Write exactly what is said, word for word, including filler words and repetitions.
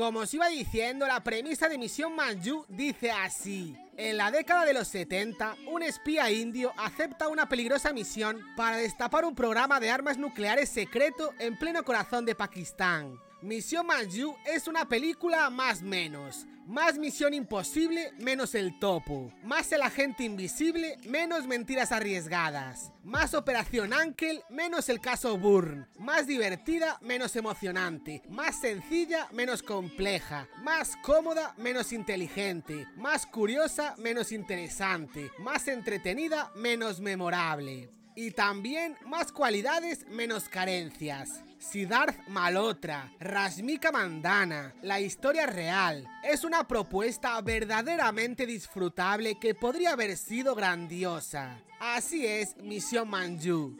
Como os iba diciendo, la premisa de Misión Majnu dice así. En la década de los setenta, un espía indio acepta una peligrosa misión para destapar un programa de armas nucleares secreto en pleno corazón de Pakistán. Misión Majnu es una película más menos. Más Misión Imposible, menos el topo. Más el agente invisible, menos mentiras arriesgadas. Más Operación Ángel, menos el caso Bourne. Más divertida, menos emocionante. Más sencilla, menos compleja. Más cómoda, menos inteligente. Más curiosa, menos interesante. Más entretenida, menos memorable. Y también más cualidades, menos carencias. Sidharth Malhotra, Rashmika Mandanna, la historia real. Es una propuesta verdaderamente disfrutable que podría haber sido grandiosa. Así es Misión Majnu.